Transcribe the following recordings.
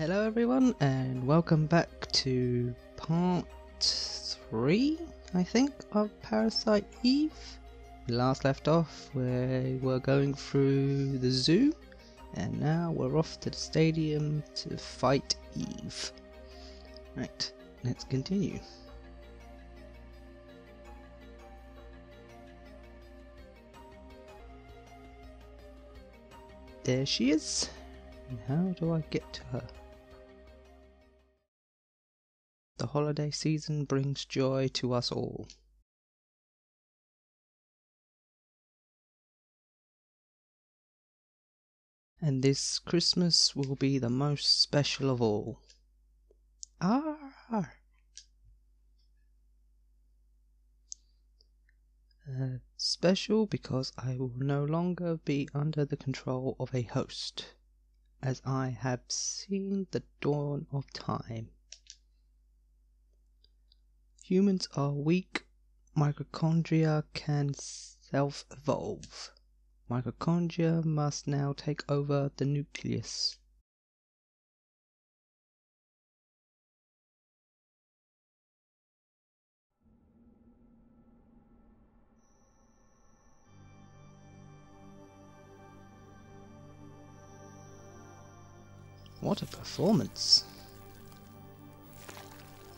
Hello everyone and welcome back to part 3, I think, of Parasite Eve. We last left off where we were going through the zoo and now we're off to the stadium to fight Eve. Right, let's continue. There she is. And how do I get to her? The holiday season brings joy to us all. And this Christmas will be the most special of all. Ah! Special because I will no longer be under the control of a host, as I have seen the dawn of time. Humans are weak. Mitochondria can self-evolve. Mitochondria must now take over the nucleus. What a performance.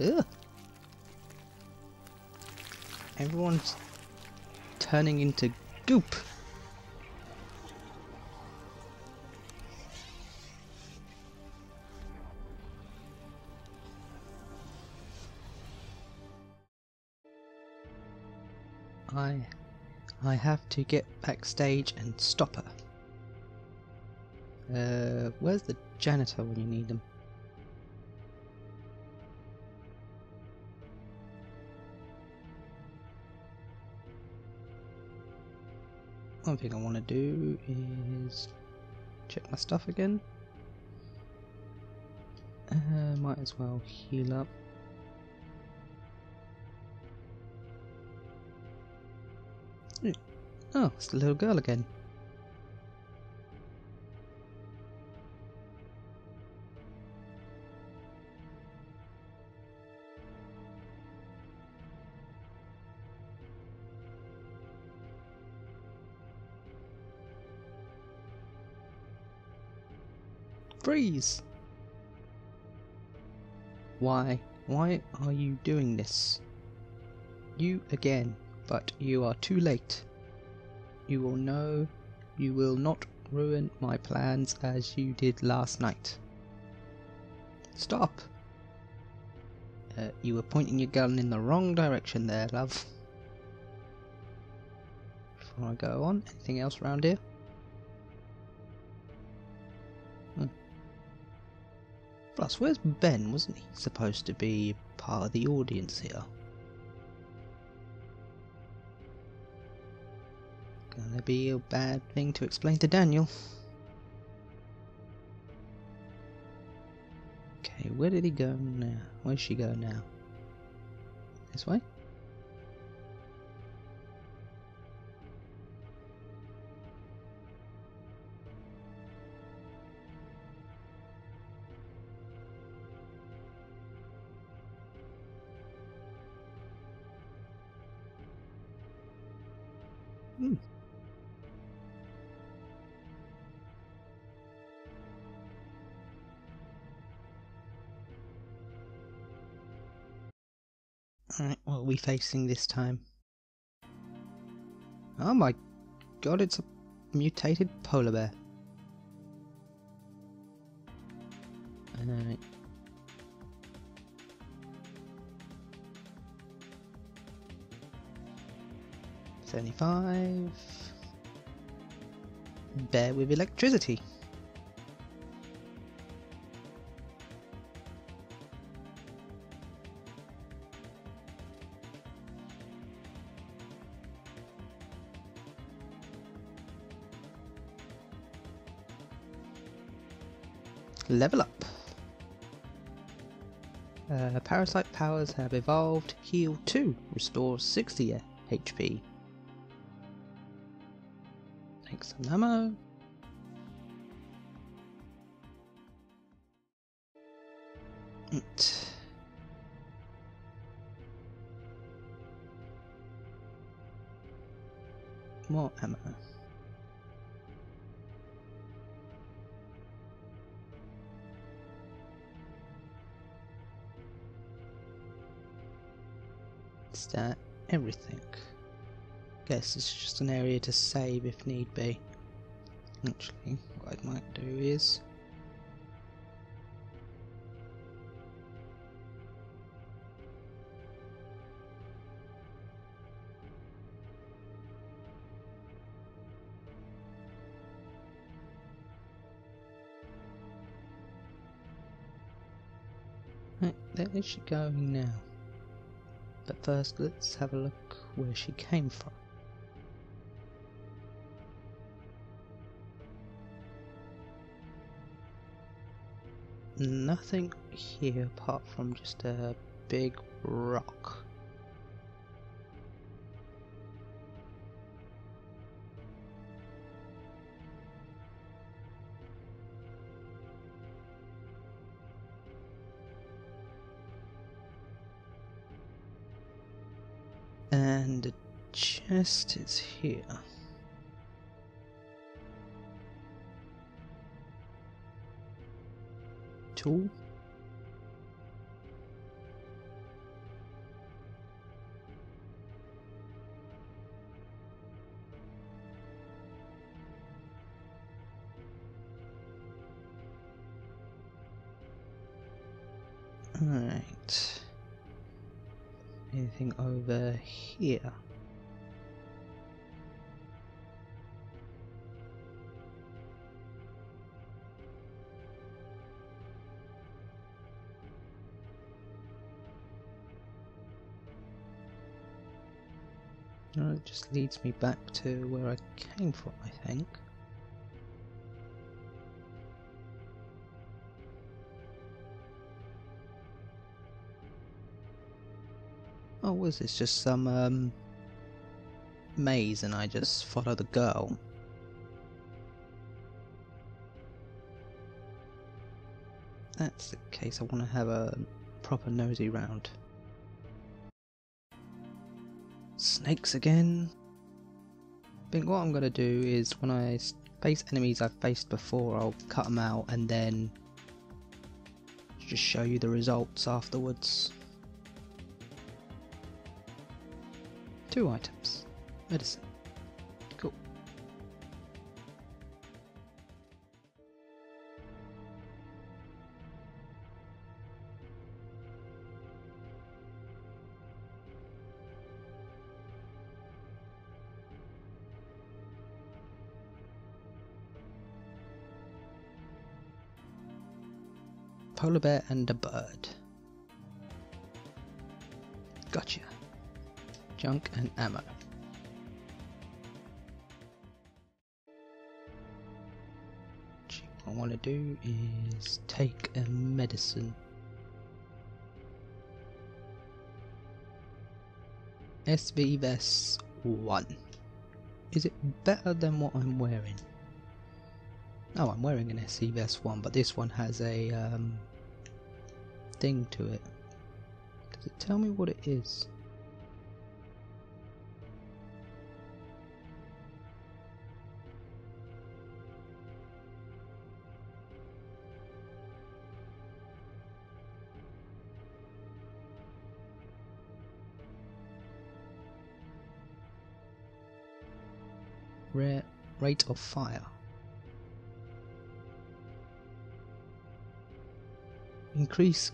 Ugh. Everyone's turning into goop. I have to get backstage and stop her. Where's the janitor when you need them? One thing I want to do is check my stuff again. Might as well heal up. Oh, it's the little girl again. Freeze! Why? Why are you doing this? You again, but you are too late. You will know you will not ruin my plans as you did last night. Stop! You were pointing your gun in the wrong direction there, love. Before I go on, anything else around here? Plus, where's Ben? Wasn't he supposed to be part of the audience here? Gonna be a bad thing to explain to Daniel. Okay, where did he go now? Where's she go now? This way? Alright, what are we facing this time? Oh my god, it's a mutated polar bear. Alright. $75. Bear with electricity. Level up. Parasite powers have evolved. Heal 2. Restore 60 HP. Take some ammo. it. More ammo. Is that everything? Guess it's just an area to save if need be. Actually, what I might do is right, there is she going now. But first, let's have a look where she came from. Nothing here apart from just a big rock. And the chest is here. Tool. All right. Anything over here? No, it just leads me back to where I came from, I think. Oh, was this just some maze and I just follow the girl? That's the case. I want to have a proper nosy round. Snakes again. I think what I'm going to do is when I face enemies I've faced before, I'll cut them out and then just show you the results afterwards. 2 items. Medicine. Cool. Polar bear and a bird. Gotcha. Junk and ammo. What I want to do is take a medicine. SV vest 1. Is it better than what I'm wearing? Oh, I'm wearing an SV vest 1, but this one has a thing to it. Does it tell me what it is? Rate of fire. Increase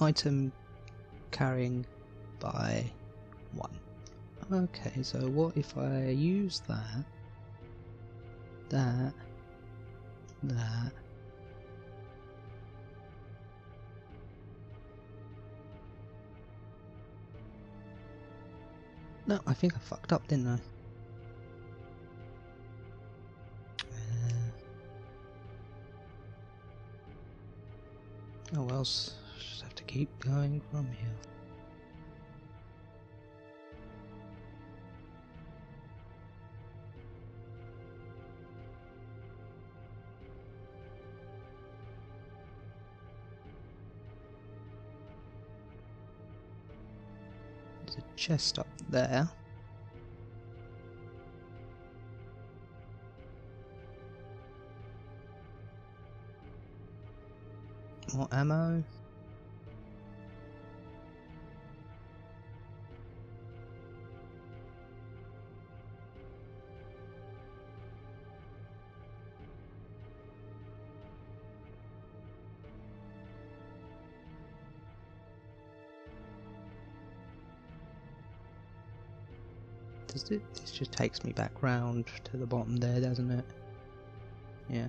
item carrying by 1. Okay, so what if I use that, no, I think I fucked up, didn't I? Oh well, just have to keep going from here. There's a chest up there. More ammo. Does it? This just takes me back round to the bottom there, doesn't it? Yeah.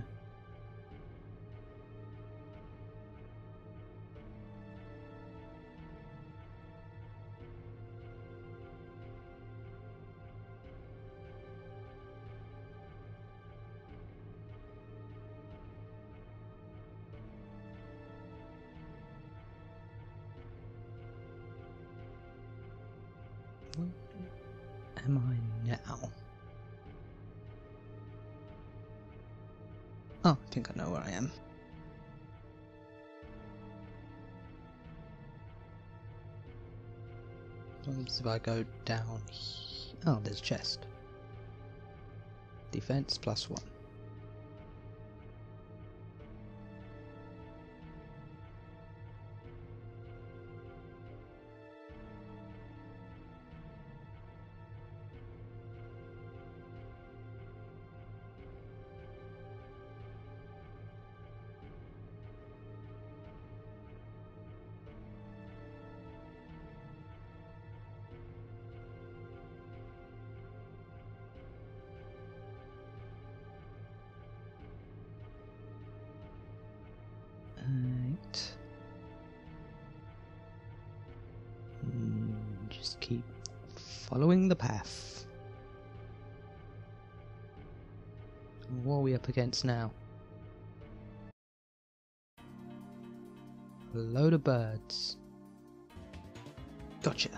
If I go down here. Oh, there's a chest. Defense +1. Just keep following the path. What are we up against now? A load of birds. Gotcha.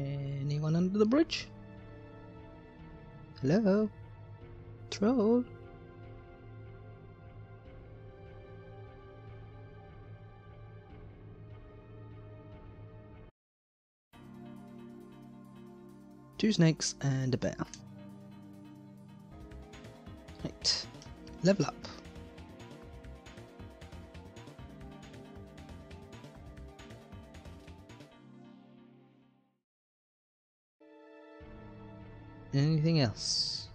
Anyone under the bridge? Hello? Troll? Two snakes and a bear. Right. Level up. Anything else?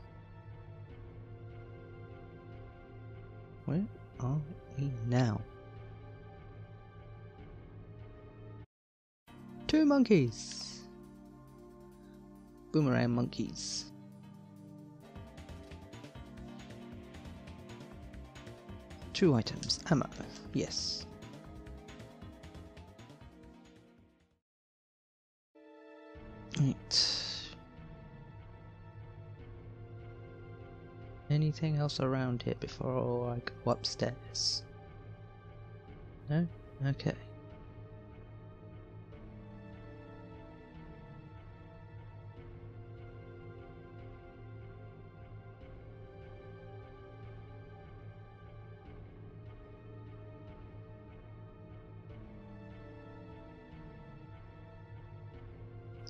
Where are we now? Two monkeys! Boomerang monkeys. Two items. Ammo. Yes. Right. Anything else around here before I go upstairs? No? Okay.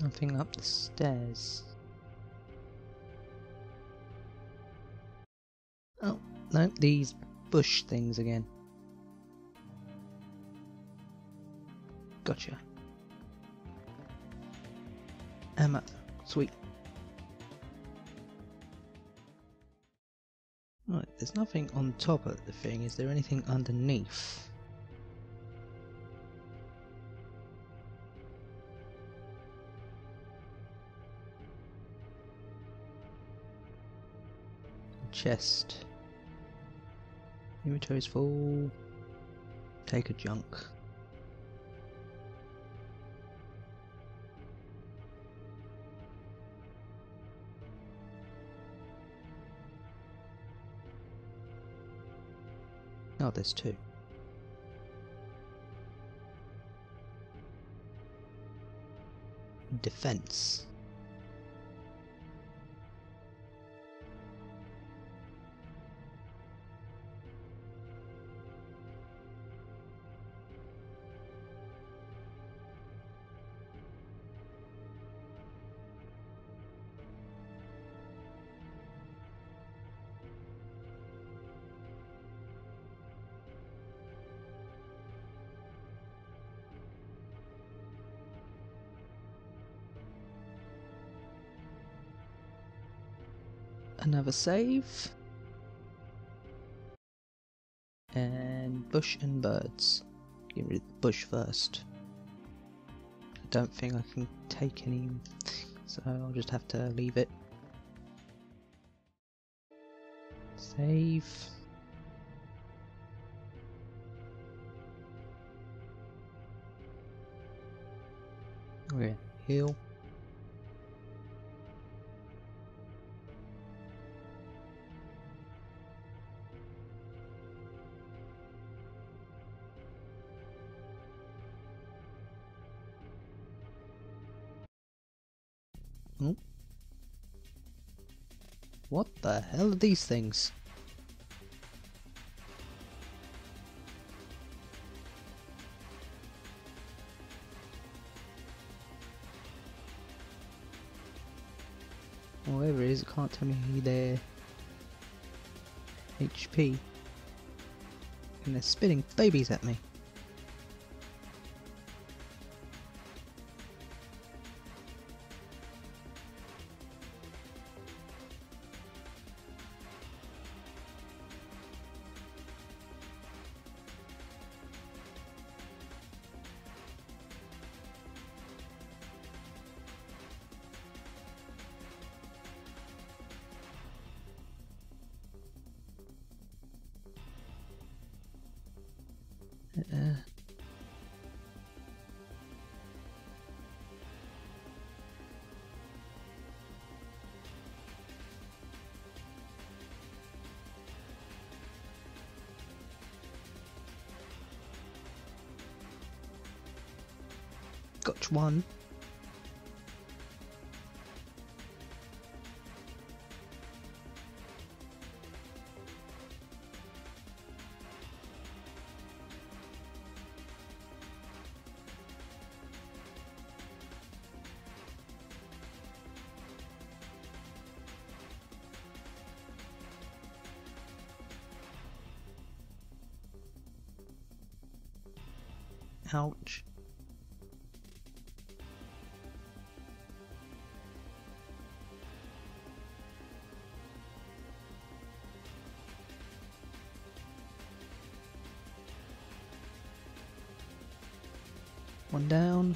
Nothing up the stairs. No, these bush things again. Gotcha. Ammo. Sweet. Right, there's nothing on top of the thing. Is there anything underneath? Chest. Inventory's full. Take a junk. Oh, there's two. defense. Another save. And bush and birds. Get rid of the bush first. I don't think I can take any, so I'll just have to leave it. Save. Okay, heal. What the hell are these things? Whatever it is, it can't tell me their HP. And they're spitting babies at me. Got one. Ouch. One down.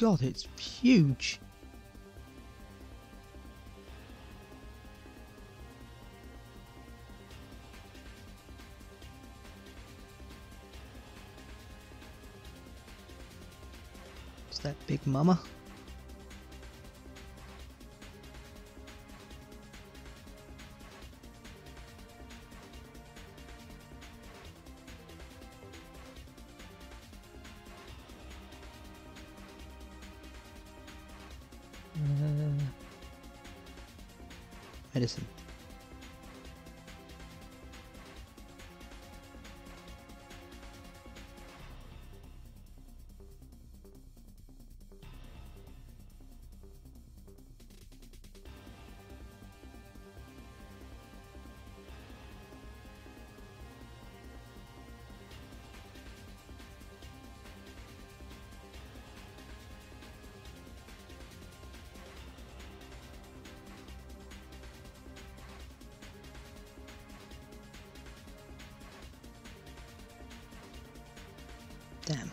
God, it's huge. It's that big mama. Medicine. Damn.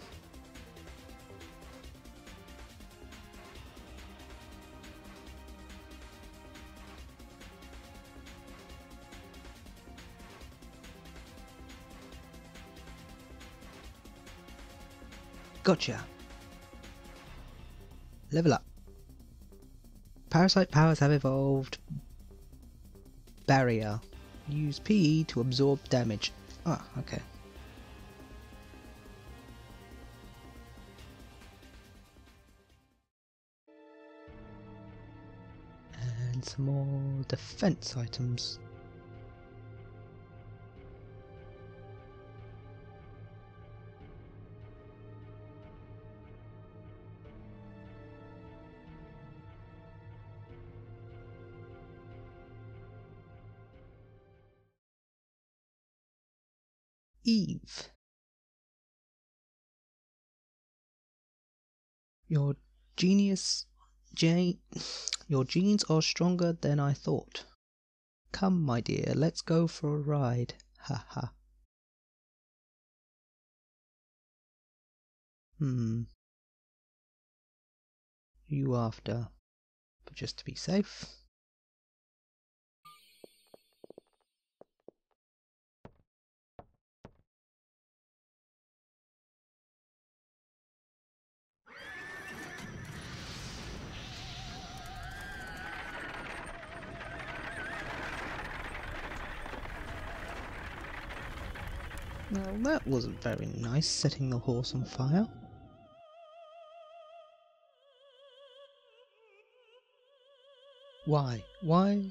Gotcha. Level up. Parasite powers have evolved. Barrier. Use PE to absorb damage. Ah, okay. And some more defense items. Eve. Your genes are stronger than I thought. Come, my dear, let's go for a ride. Ha ha. You after, but just to be safe. Well, that wasn't very nice, setting the horse on fire. Why? Why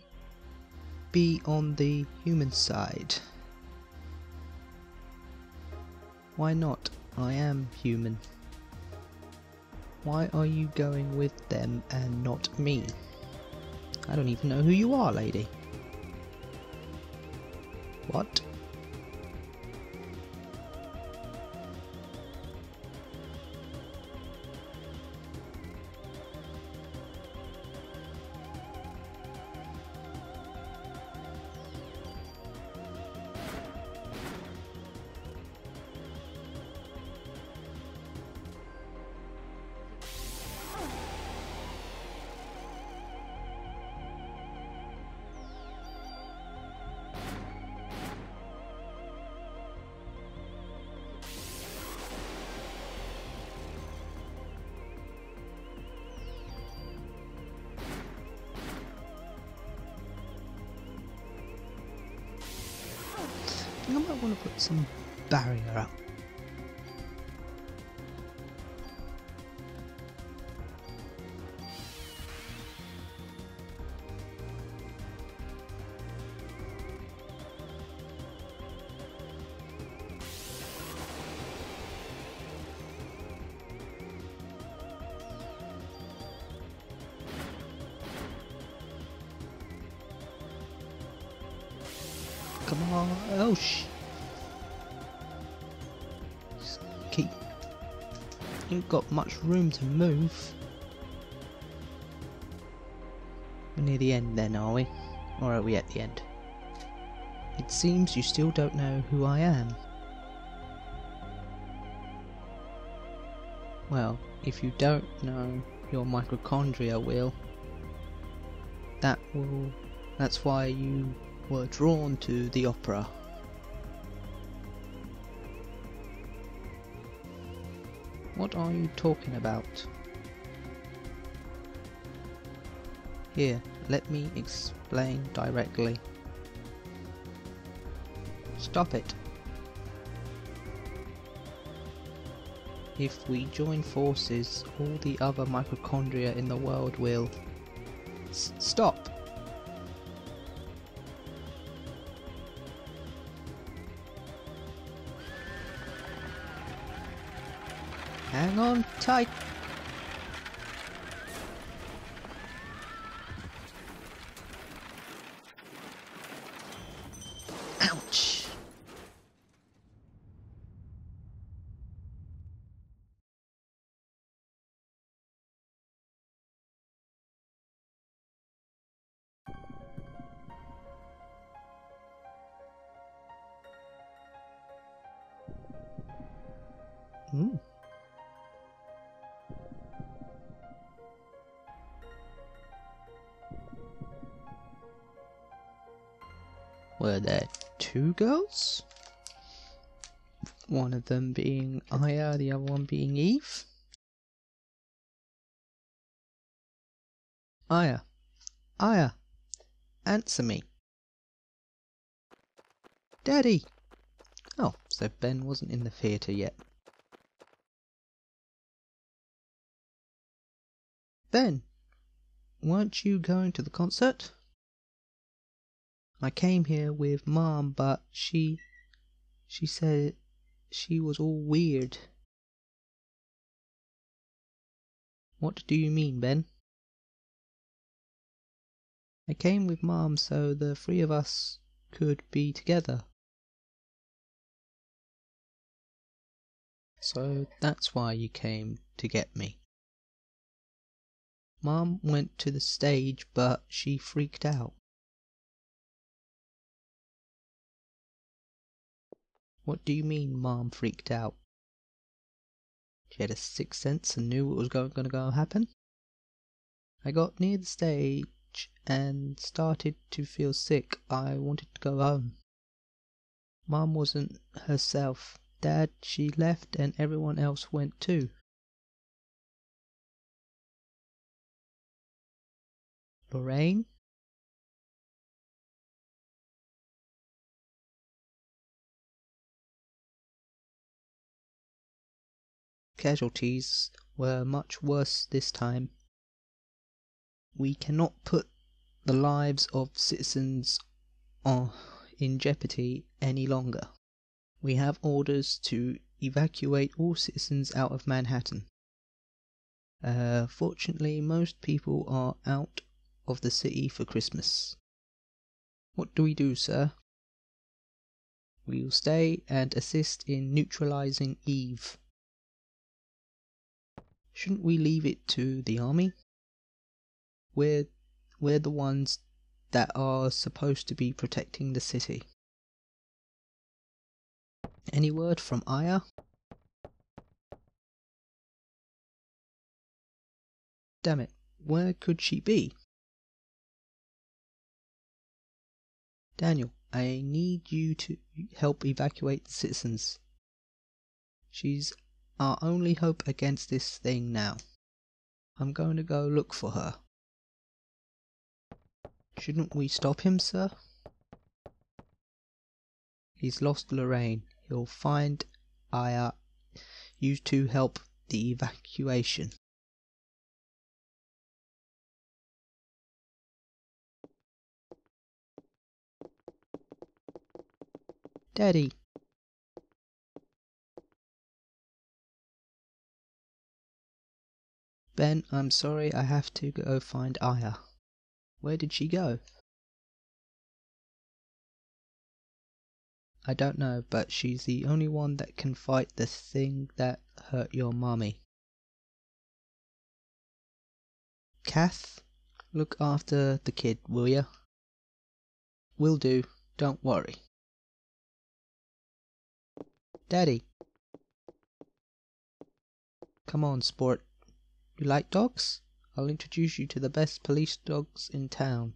be on the human side? Why not? I am human. Why are you going with them and not me? I don't even know who you are, lady. What? I might want to put some barrier up. Come on. Oh, shit. Just keep. Ain't got much room to move. We're near the end then, are we? Or are we at the end? It seems you still don't know who I am. Well, if you don't know, your mitochondria will. That's why you were drawn to the opera. What are you talking about? Here, let me explain directly. Stop it. If we join forces, all the other mitochondria in the world will... Stop! Hang on tight. Ouch. Were there two girls? One of them being Aya, the other one being Eve. Aya, Aya, answer me. Daddy! Oh, so Ben wasn't in the theatre yet. Ben, weren't you going to the concert? I came here with Mom, but she said she was all weird. What do you mean, Ben? I came with Mom so the three of us could be together. So that's why you came to get me. Mom went to the stage, but she freaked out. What do you mean, Mom freaked out? She had a sixth sense and knew what was going to happen. I got near the stage and started to feel sick. I wanted to go home. Mom wasn't herself. Dad, she left and everyone else went too. Lorraine? Casualties were much worse this time. We cannot put the lives of citizens in jeopardy any longer. We have orders to evacuate all citizens out of Manhattan. Fortunately, most people are out of the city for Christmas. What do we do, sir? We will stay and assist in neutralizing Eve. Shouldn't we leave it to the army? We're the ones that are supposed to be protecting the city. Any word from Aya? Damn it, where could she be? Daniel, I need you to help evacuate the citizens. She's our only hope against this thing now. I'm going to go look for her. Shouldn't we stop him, sir? He's lost Lorraine. He'll find Aya. You two help the evacuation. Daddy. Ben, I'm sorry, I have to go find Aya. Where did she go? I don't know, but she's the only one that can fight the thing that hurt your mommy. Kath, look after the kid, will ya? Will do, don't worry. Daddy. Come on, sport. You like dogs? I'll introduce you to the best police dogs in town.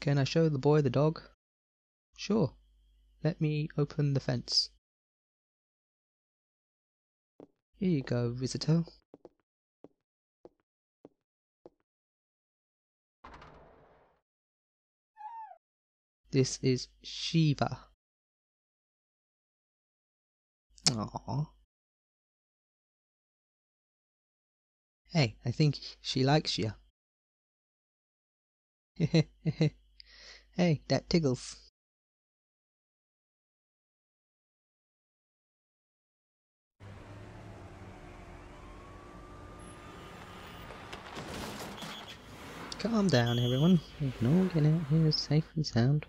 Can I show the boy the dog? Sure. Let me open the fence. Here you go, visitor. This is Shiva. Aww. Hey, I think she likes you. Hey, that tickles. Calm down, everyone. We can all get out here safe and sound.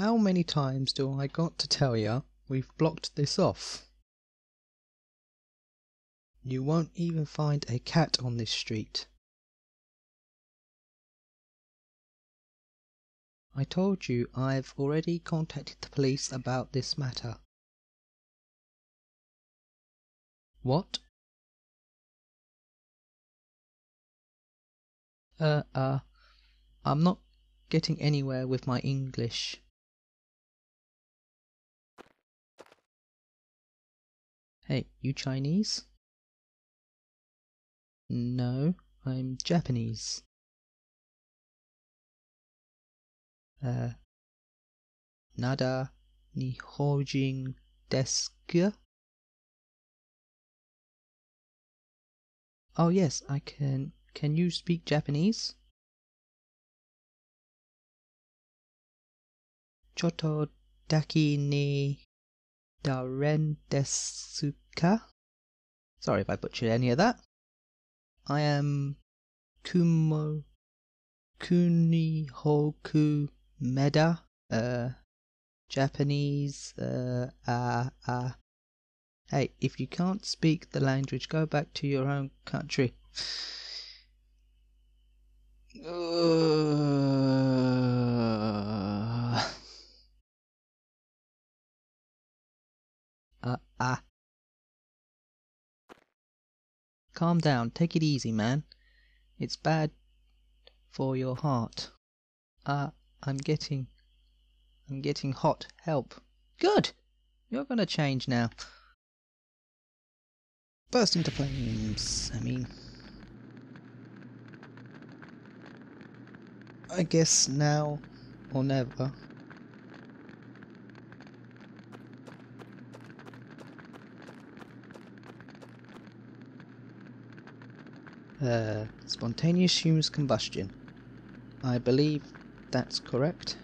How many times do I got to tell ya we've blocked this off? You won't even find a cat on this street. I told you I've already contacted the police about this matter. What? I'm not getting anywhere with my English. Hey, you Chinese? No, I'm Japanese. Nada Nihonjin desu ka? Oh yes, I can. Can you speak Japanese? Chotto daki ni daren desu ka? Sorry if I butchered any of that. I am Kumo Kunihoku Meda, Japanese, Hey, if you can't speak the language, go back to your own country. Calm down, take it easy, man. It's bad for your heart. I'm getting hot. Help. Good! You're gonna change now. Burst into flames, I guess now or never. Spontaneous humus combustion. I believe that's correct.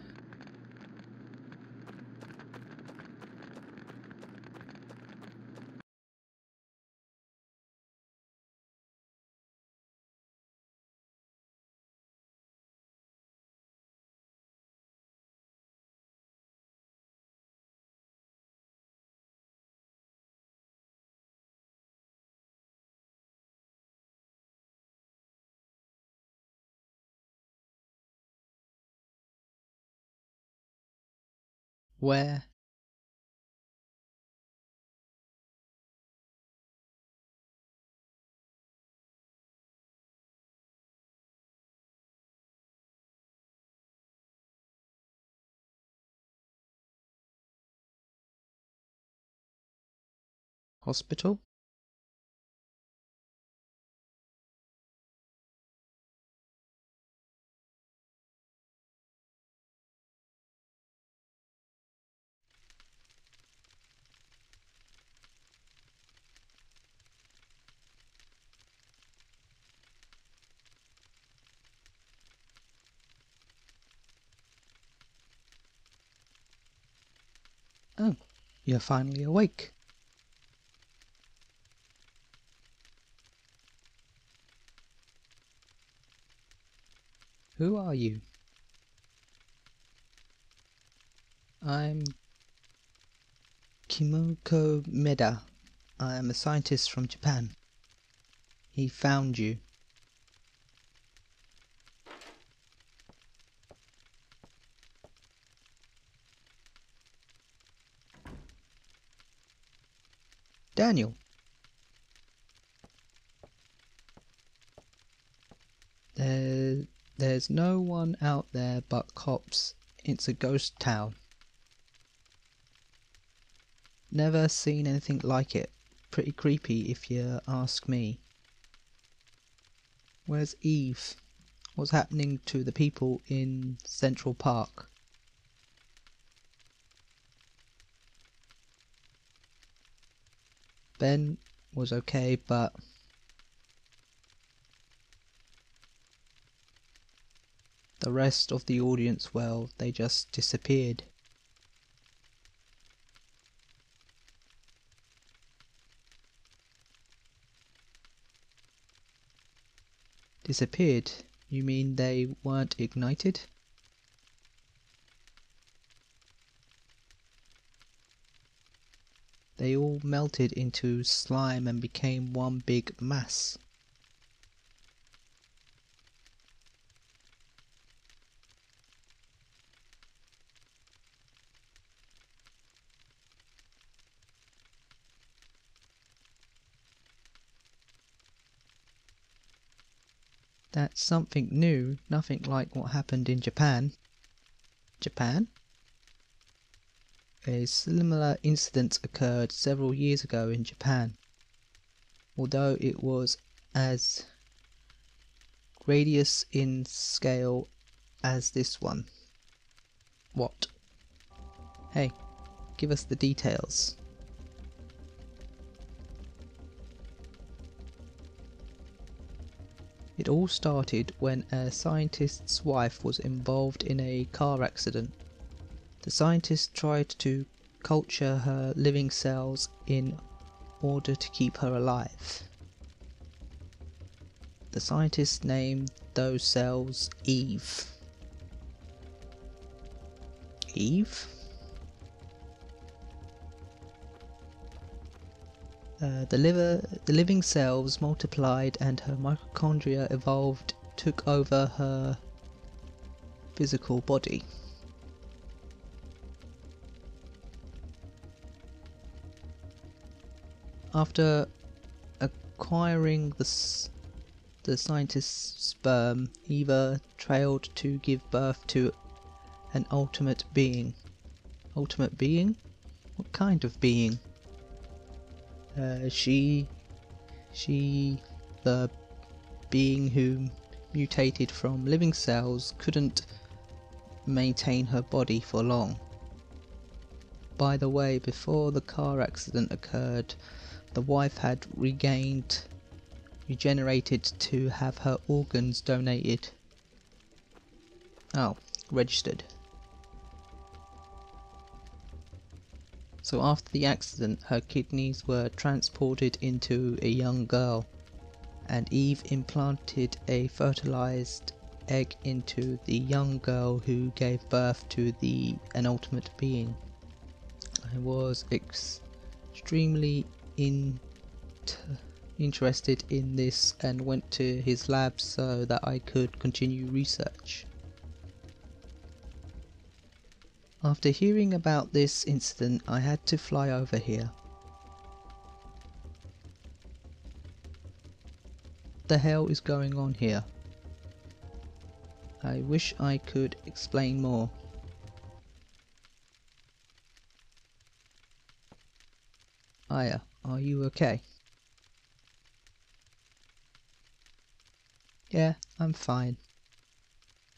Where? Hospital? Oh, you're finally awake. Who are you? I'm Kimoko Meda. I am a scientist from Japan. He found you. Daniel. There's no one out there but cops. It's a ghost town. Never seen anything like it. Pretty creepy if you ask me. Where's Eve? What's happening to the people in Central Park? Ben was okay, but... the rest of the audience, well, they just disappeared. Disappeared? You mean they weren't ignited? They all melted into slime and became one big mass. That's something new, nothing like what happened in Japan. Japan? A similar incident occurred several years ago in Japan, although it was as grandiose in scale as this one. What? Hey, give us the details. It all started when a scientist's wife was involved in a car accident. The scientist tried to culture her living cells in order to keep her alive. The scientist named those cells Eve. Eve? The living cells multiplied and her mitochondria evolved, took over her physical body. After acquiring the scientist's sperm, Eva trailed to give birth to an ultimate being. Ultimate being? What kind of being? The being who mutated from living cells, couldn't maintain her body for long. By the way, before the car accident occurred, the wife had regenerated to have her organs donated. Oh, registered. So after the accident, her kidneys were transported into a young girl, and Eve implanted a fertilized egg into the young girl who gave birth to an ultimate being. I was extremely interested in this and went to his lab so that I could continue research. After hearing about this incident, I had to fly over here. What the hell is going on here? I wish I could explain more. Aya, are you okay? Yeah, I'm fine.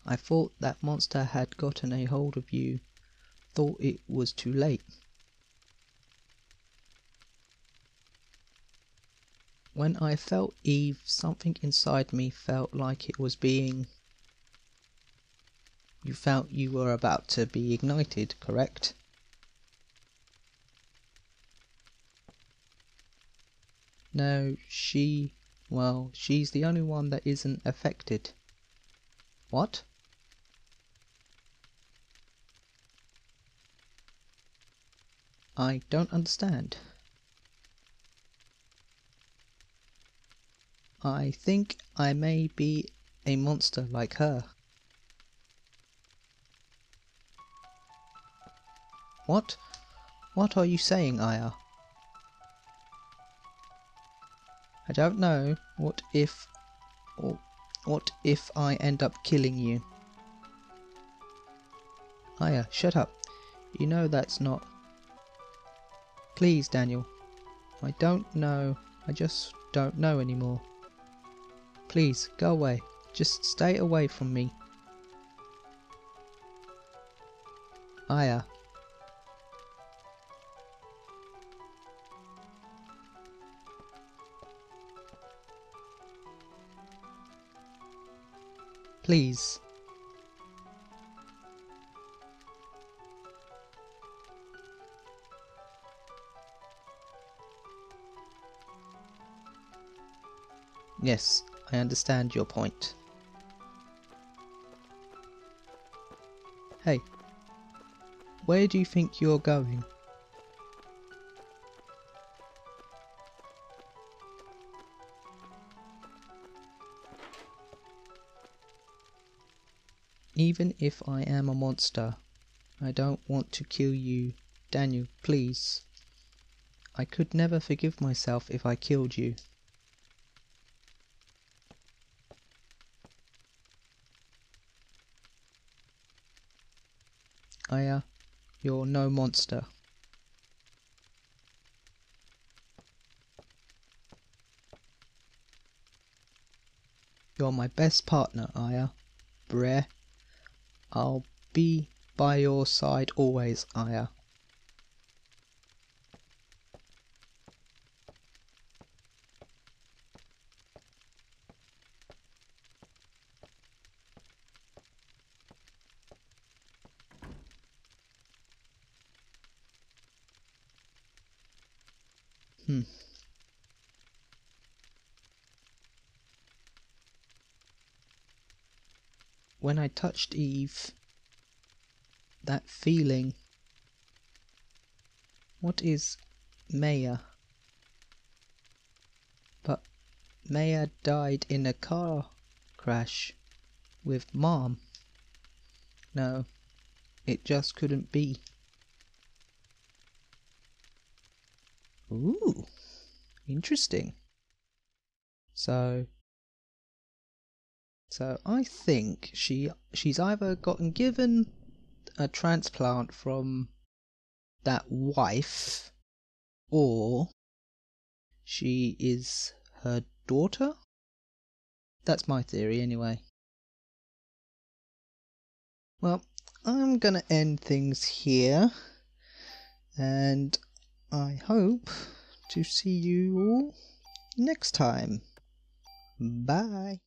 I thought that monster had gotten a hold of you. Thought it was too late. When I felt Eve, something inside me felt like it was being... You felt you were about to be ignited, correct? No, she's the only one that isn't affected. What? I don't understand. I think I may be a monster like her. What? What are you saying, Aya? I don't know. What if I end up killing you? Aya, shut up. You know that's not... Please, Daniel. I don't know. I just don't know anymore. Please, go away. Just stay away from me. Aya. Please. Yes, I understand your point. Hey, where do you think you're going? Even if I am a monster, I don't want to kill you, Daniel, please. I could never forgive myself if I killed you. Aya, you're no monster. You're my best partner, Aya Brea. I'll be by your side always, Aya. When I touched Eve, that feeling, what is Maya? But Maya died in a car crash with Mom. No, it just couldn't be. Ooh, interesting. So I think she's either gotten given a transplant from that wife, or she is her daughter. That's my theory anyway. Well, I'm gonna end things here, and I hope to see you all next time. Bye.